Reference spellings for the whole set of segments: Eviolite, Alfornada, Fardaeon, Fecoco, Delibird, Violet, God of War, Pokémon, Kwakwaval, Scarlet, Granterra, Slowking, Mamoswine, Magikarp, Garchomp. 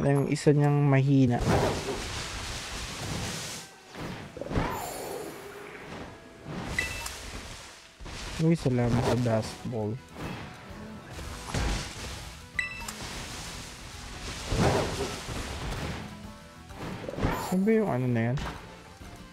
na yung isa niyang mahina. Uy, salamat sa dust ball. Saan ba yung ano na yan?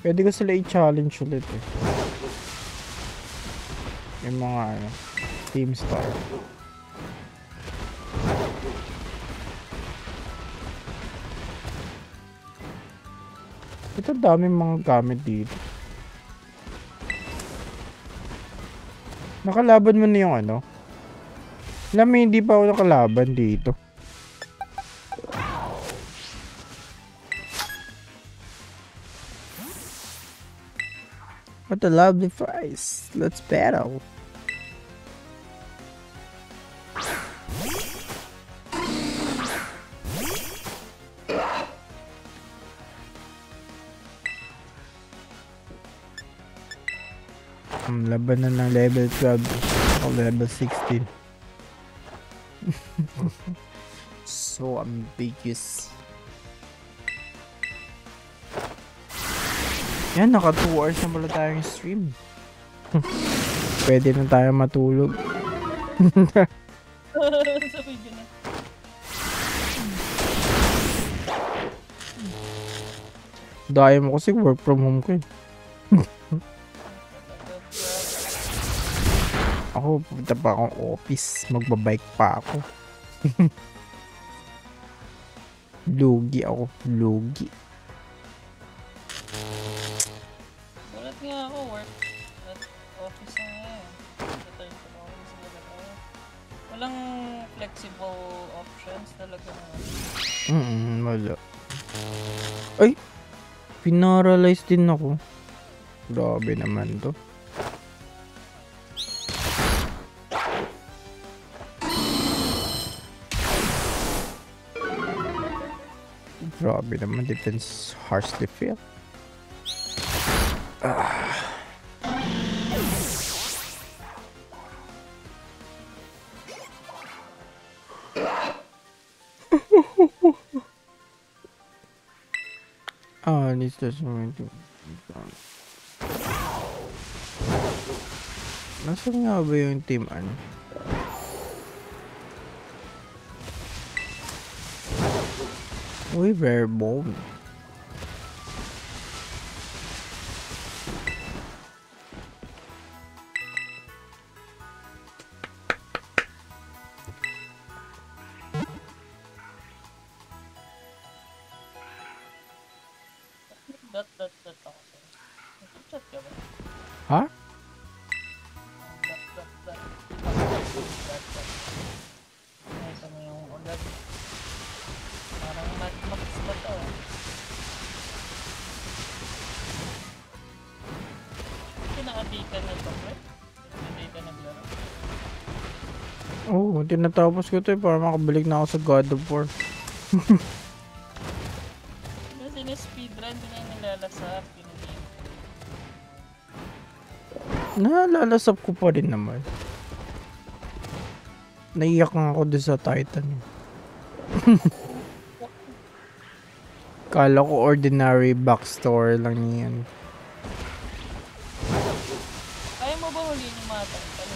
Pwede ko sila i-challenge ulit eh. Yung mga ano, team star. Ito daming mga gamit dito. Nakalaban mo na yung ano? Alam mo, hindi pa ako nakalaban dito. What a lovely prize. Let's battle. Laban na ng level 12 o level 16. So ambiguous. Yan, naka 2 hours na pala tayong stream. Pwede na tayo matulog. Daya mo kasi work from home ko eh. Ako, pupunta pa akong office. Magbabike pa ako. Lugi ako. Lugi. Ay! Pinaralyze din ako. Grabe naman to. Grabe naman. Defense harshly failed. Nasaan nga ba yung team ano? Uy, very bold. Tinatapos ko ito eh, para makabalik na ako sa God of War. Kasi na speedrun, doon yung nalalasap. Nalalasap ko pa rin naman. Naiyak nga ako doon sa Titan. Kala ko ordinary backstory lang yan. Kaya mo ba huli yung mga Titan?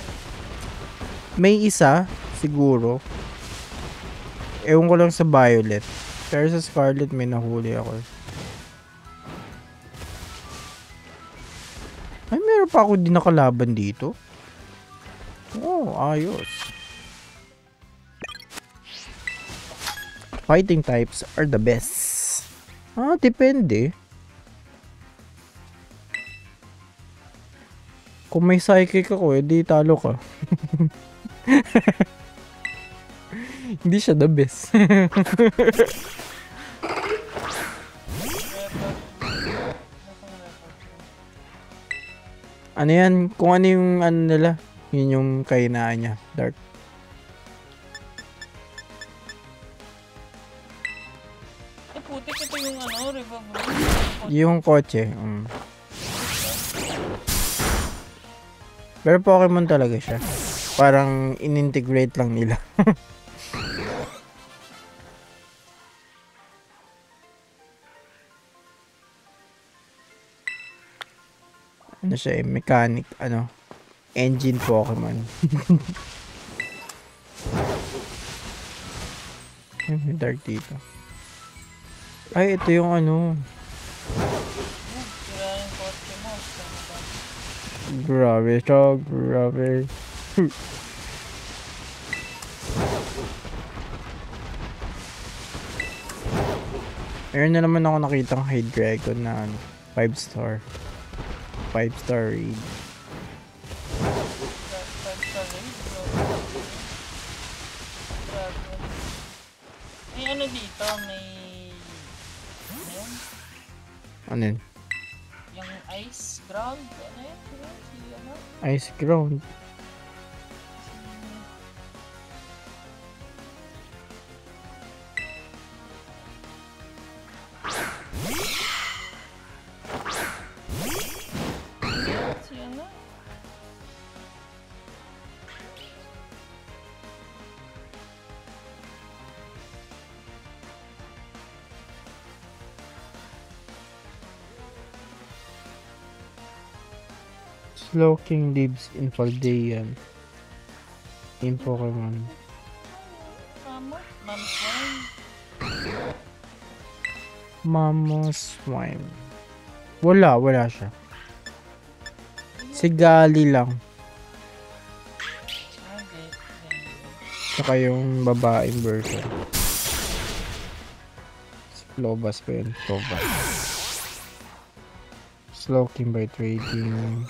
May isa siguro. Ewan ko lang sa Violet. Pero sa Scarlet may nahuli ako. Ay, meron pa ako din nakalaban dito. Oh, ayos. Fighting types are the best. Ah, depende. Kung may psychic ako, edi talo ka. Hindi siya the best. Ano yan? Kung ano yung ano nila, yun yung kainaan niya. Dark. Eh, putik ito yung ano, revolver. Yung kotse. Pero Pokemon talaga siya. Parang in-integrate lang nila. ano siya eh, mechanic, ano, engine Pokemon. Dark dito. Ay, ito yung ano. Grabe siya, grabe. Meron na naman ako nakitang Hide Dragon na 5-star. 5-star raid. 5-star raid? May ano dito? May... ano yun? Yung ice ground? Ano yun? Ice ground? Slowking lives in Fardaeon. In Pokémon. Mamoswine. Wala siya. Sigali lang. Saka yung babaeng version. Slowbas pa yun. Slowking by trading.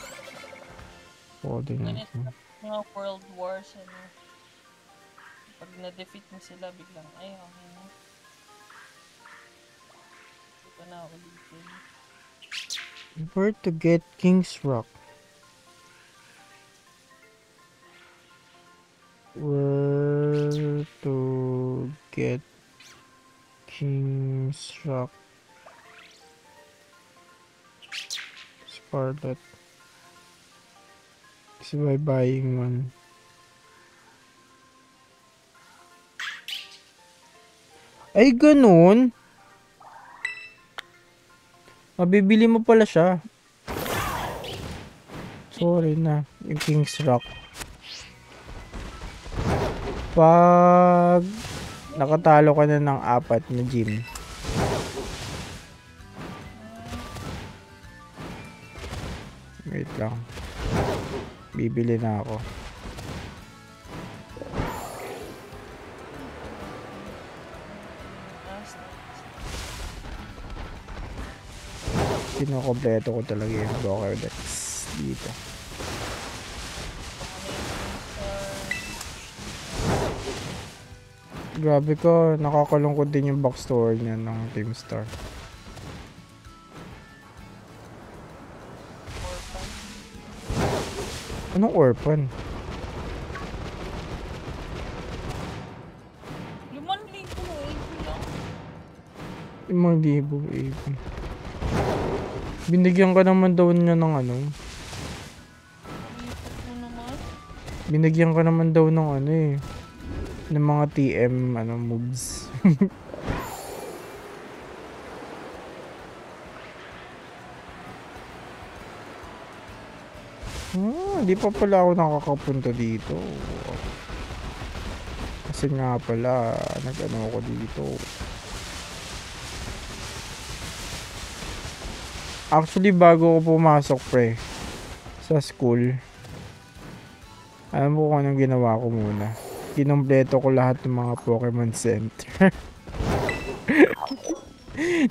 Ganit mga world wars ano. Pag na-defeat na sila biglang ay okay na. Hindi pa na ulitin. Where to get King's Rock? Where to get King's Rock? Scarlet. By buying one. Ay, ganun. Mabibili mo pala siya. Sorry na. Yung King's Rock. Pag nakatalo ka na ng 4 na gym. Wait lang. Bibili na ako. Kinokompleto ko talaga yung broker dex dito. Grabe ko, nakakalungkot din yung backstory niya ng Team Star. Anong orphan? 5,000. Binigyan ka naman daw niya ng ano? Binigyan ka naman daw ng ano eh. Ng mga TM ano moves. Hindi pa pala ako nakakapunta dito. Kasi nga pala, nag-ano ako dito. Actually, bago ako pumasok pre, sa school, alam mo kung anong ginawa ko muna. Kinompleto ko lahat ng mga Pokemon Center.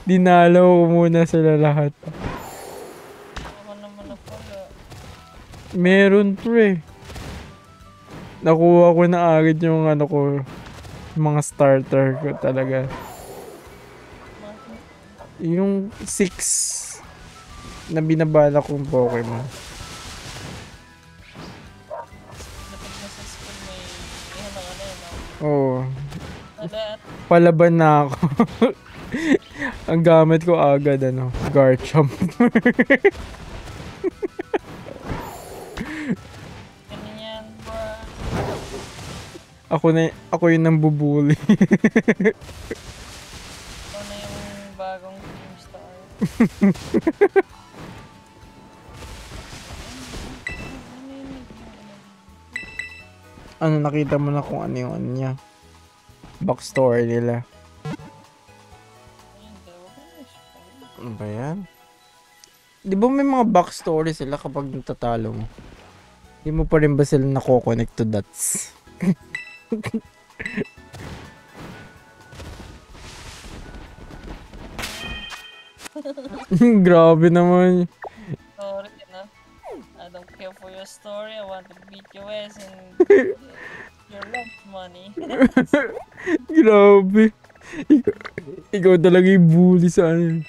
Dinalo ko muna sila lahat. Meron pre. Nakuha ko na agad yung ano ko, mga starter ko talaga. Yung 6 na binabala kong Pokemon. Oo. Palaban na ako. Ang gamit ko agad ano, Garchomp. Ako yun ang bubuli. Ako na yung bagong Team Star. ano, nakita mo na kung ano yung ano niya. Backstory nila. Ano ba yan? Di ba may mga backstory sila kapag natatalo mo? Di mo pa rin ba sila nako-connect to dots? Grabe naman. Sorry na. I don't care for your story. I want to beat your ass and... your rent money. Grabe. Ikaw talaga yung bully sa akin.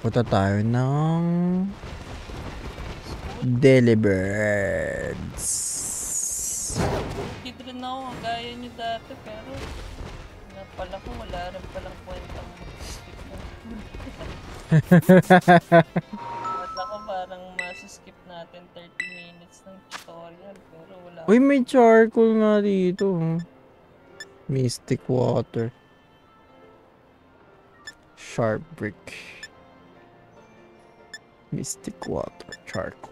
Punta tayo ng Delibirds. Dito rin ako, gaya nyo dati, pero napala ko wala rin palang kwentang skip na. Wala ko parang masuskip natin 30 minutes ng tutorial, pero wala. Uy, may charcoal nga dito. Mystic water. Sharp brick. Mystic water. Charcoal.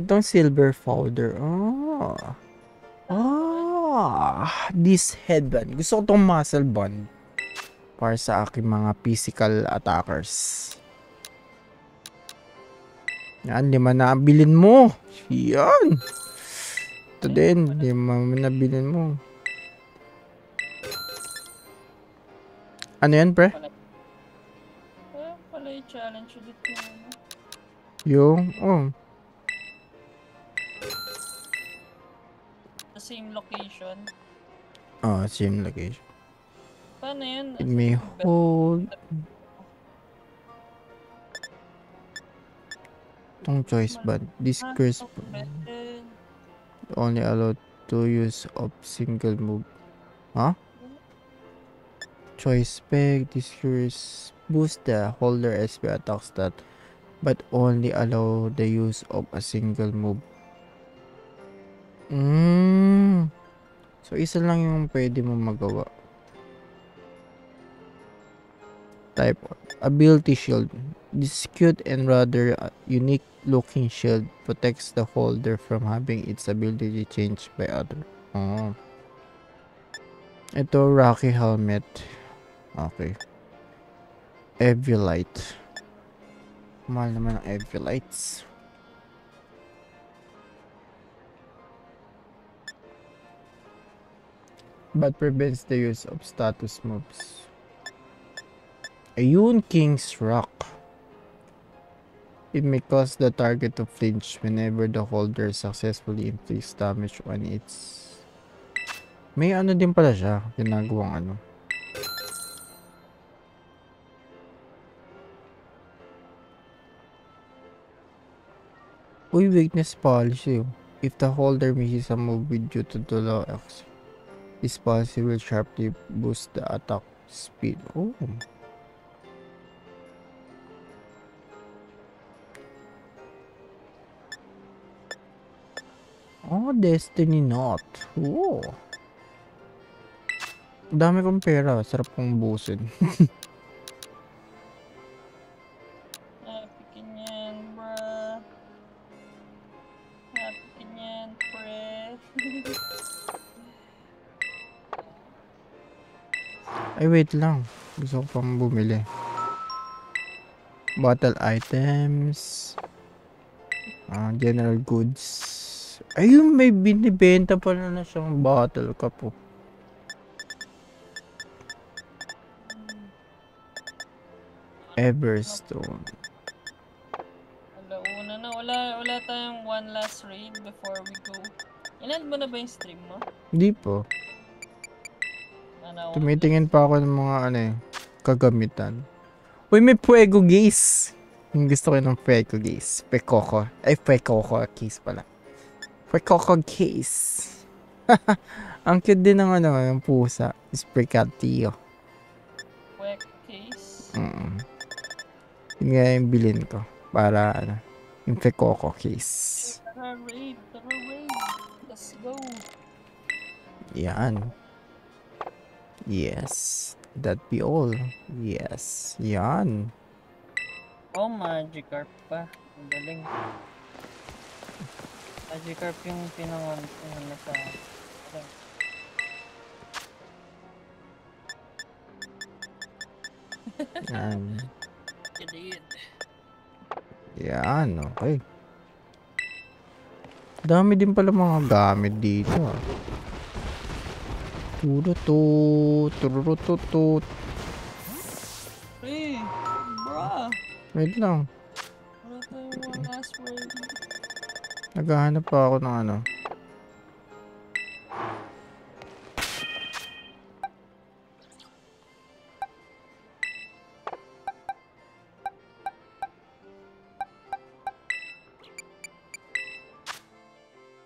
Itong silver powder. Ah. Ah. This headband. Gusto ko itong muscle band. Para sa aking mga physical attackers. Yan. 5 na ang bilin mo. Yan. Ito din. 5 na bilin mo. Ano yan, pre? Wala yung challenge dito. Yung, oh. The same location? Oh, same location. Paano yun? Let me hold. Itong choice band. This curse band. Only allowed to use of single move. Huh? Choice peg, this curse boosts the holder SP attack stat but only allow the use of a single move. So isa lang yung pwede mo magawa. Type ability shield. This cute and rather unique looking shield protects the holder from having its ability changed by other. Oh. Ito, Rocky Helmet. Okay. Eviolite. Mahal naman ang Eviolites. But prevents the use of status moves. Ayun, King's Rock. It may cause the target to flinch whenever the holder successfully inflicts damage on its... May ano din pala siya, pinagawang ano. Uy, weakness policy. If the holder misses a move with due to the low X, this policy will sharply boost the attack speed. Oh. Oh, Destiny Knot. Oh. Dami kong pera. Sarap kong busin. Ay, wait lang. Gusto ko pang bumili. Battle items. General goods. Ayun, may binibenta pala na siyang battle cup. Oh. Everstone. Alauna na. Wala tayong one last raid before we go. Ilan mo na ba yung stream mo? Hindi po. Tumitingin pa ako ng mga ano eh, kagamitan. Uy, may Fuego Gaze! Yung gusto ko ng Fuego Gaze. Pekoko. Ay, Fuego Gaze pala. Fuego Gaze. Ang cute din ng ano, yung pusa. Spricatio. Wet case? Mm. Yun nga yung bilhin ko. Para ano, yung Fecoco case. Tara raid, tara raid. Let's go. Yan. Yes. That be all. Yes. Yan. Oh, Magikarp pa. Ang galing. Magikarp yung pinangalan sa akin. Yan. Yan, okay. Dami din pala mga gamit dito. Turutut, turututut. Hey, brah. Wait lang. Naghahanap pa ako ng ano.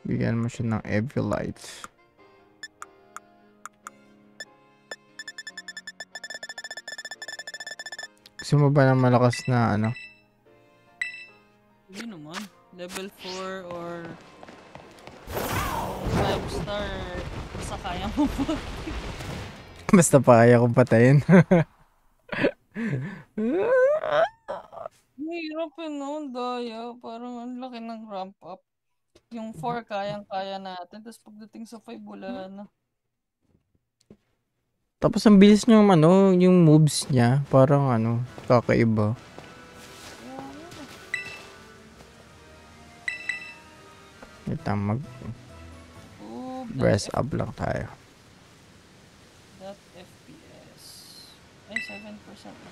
Bigyan mo siya ng Eviolite. Gusto mo ba ng malakas na ano? Hindi naman. Level 4 or 5 star. Basta kaya mo po. Basta pa kaya kong patayin. Mahirap yun noon, Daya. Parang ang laki ng ramp up. Yung 4 kayang-kaya natin. Tapos pagdating sa 5, wala na. Tapos ang bilis niya ano, yung moves niya, parang ano, kakaiba. Ito mag press up lang tayo. That FPS. Ay, 7% na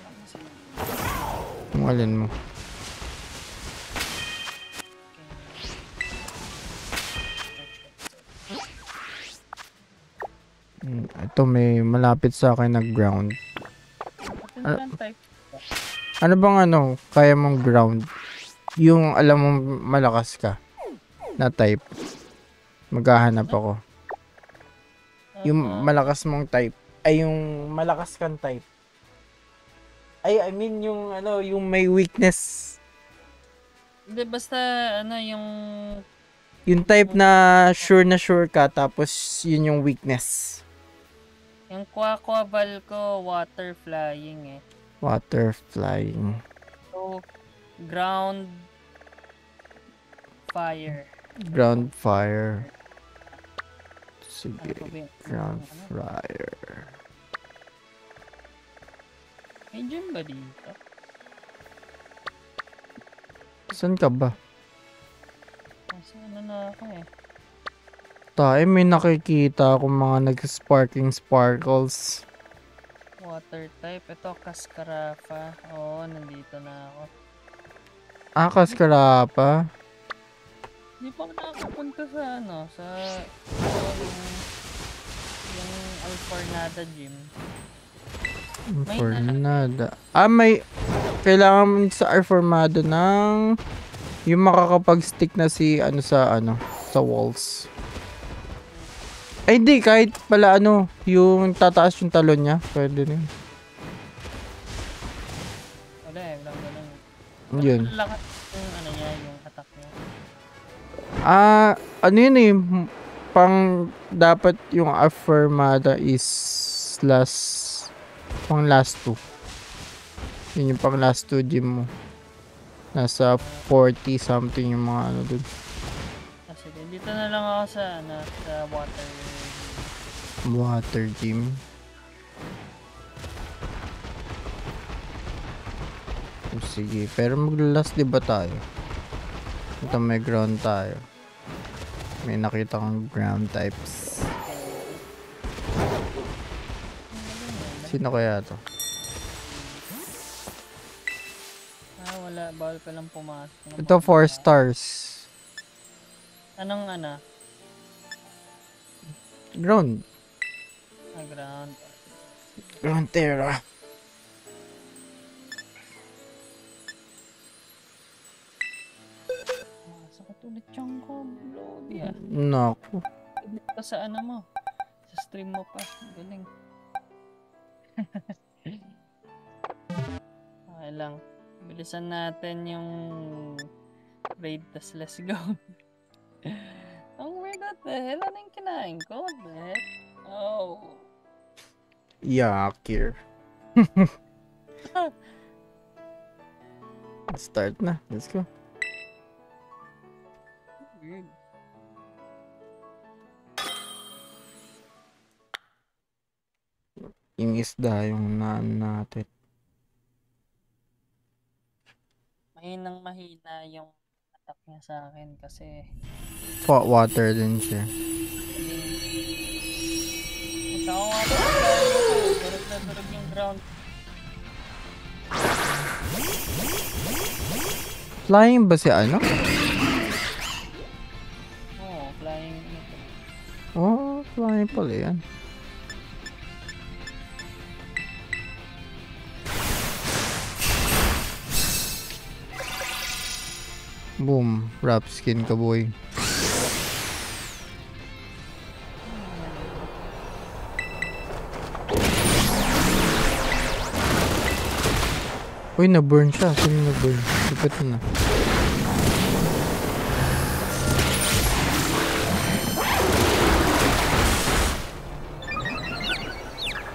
lang kasi. Malin mo. Ito may malapit sa akin na ground. Ano bang ano, kaya mong ground? Yung alam mong malakas ka na type. Maghahanap ako. Yung malakas mong type. Ay, yung malakas kang type. Ay, I mean yung ano, yung may weakness. Hindi, basta ano, yung type na sure ka, tapos yun yung weakness. Yung kwakwaval ko, water flying eh. Water flying. So, ground fire. Ground fire. Sige, ground fire. May gym ba dito? Saan ka ba? Kasi ano na ako eh. Tayo may nakikita akong mga nag-sparking sparkles. Water type. Ito, Cascarapa. Oo, nandito na ako. Ah, Cascarapa? Hindi pa nakapunta sa ano, yung Alfornada gym. Alfornada. Ah, may kailangan sa Alfornada ng yung makakapag-stick na si ano, sa walls. Ay, di. Kahit pala ano, yung tataas yung talon niya. Pwede rin. Wala eh. Wala. Yun. Lakas yung ano niya, yung attack niya. Ah, ano yun eh. Pang dapat yung Affirmada is last. Pang last 2. Yun yung pang last 2 gym mo. Nasa 40 something yung mga ano dun. Dito na lang ako sa water gym. Water gym. Oh, sige, pero maglalas di ba tayo? Ito may ground tayo. May nakita kong ground types. Sino kaya to? Ah, wala. Bawal pa lang pumasok. Ito 4 stars. Anong ano? Ground. Ah, ground. Granterra. Masakit ulit yung koblo. Naku. Ito sa ano mo? stream mo pa. Galing. Okay lang. Bilisan natin yung raid, tas let's go. Ang weird, what the hell? Ano yung kinain ko? What the heck? Oh. Yuck here. Start na. Let's go. Weird. Yung isda yung naan natin. Mahinang mahina yung attack niya sa akin kasi hot water din siya. Durog na durog yung ground. Flying ba si ano? Oo, flying. Oo, flying pala yan. Boom, wrap skin ka boy. Uy, na-burn siya. Sino na-burn? Sipat na.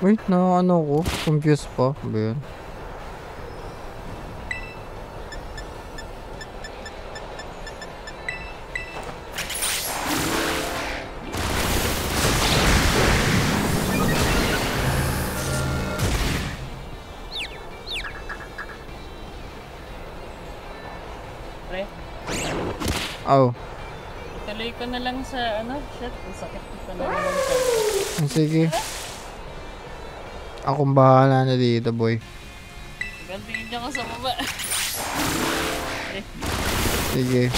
Uy, na ano ko? Confused pa. Ba yun? Oh. Tuloy ko na lang sa ano, shit, sakit ko na lang. Sige. Akong bahala na dito, boy. Gantingin niya ko sa baba. Sige.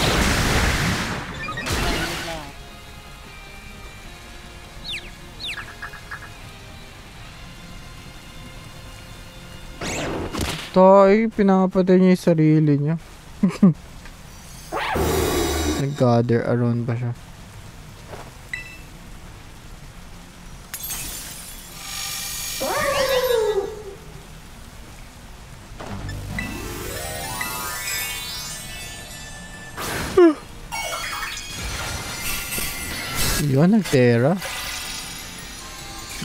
Tay, pinapatay niya yung sarili niya. Nag-gather around ba siya? Yun, nag-terra.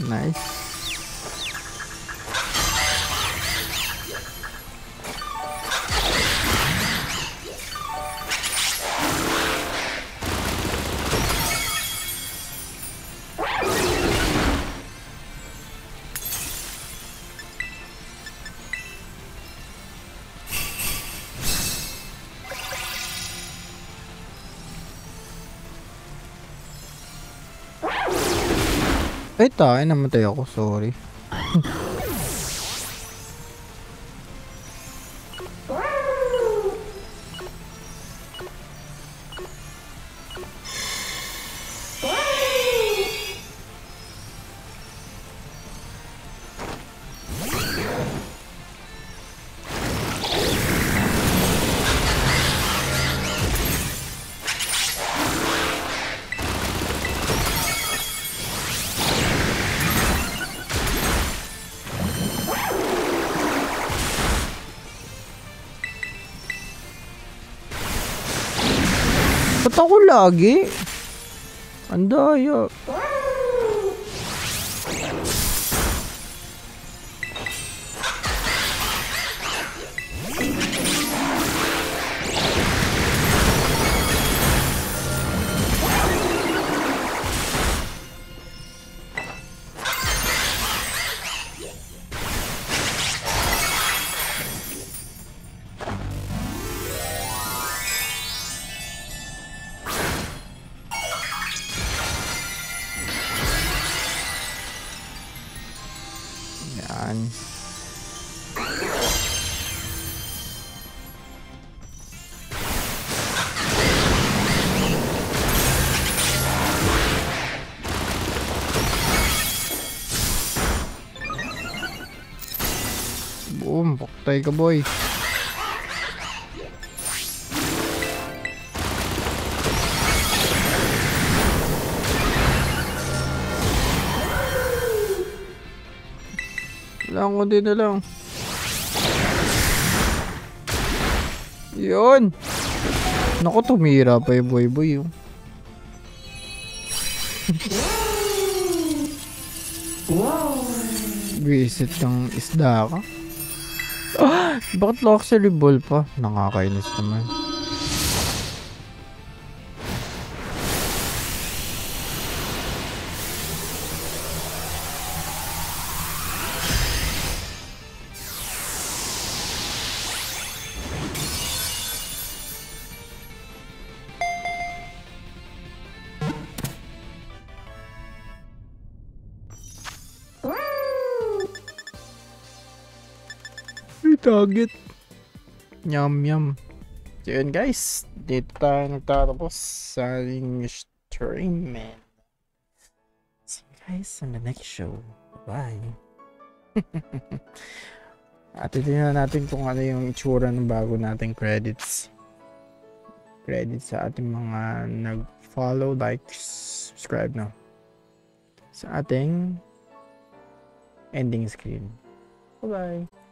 Nice. Ay, tayo. Namatay ako. Sorry. Ako lagi. Andaya. Patay ka boy. Kailangan ko din na lang. Yun! Naku, tumira pa yung boy-boy yung. Visit ng isda ka? Ah, bakit luxury ball pa? Nakakainis naman. Target. Yum yum. So yun guys, dito tayo nagtatapos sa ating stream, man. See you guys on the next show. Bye. At titignan natin kung ano yung itsura ng bago nating credits. Credits sa ating mga nag-follow, like, subscribe na. Sa ating ending screen. Bye bye.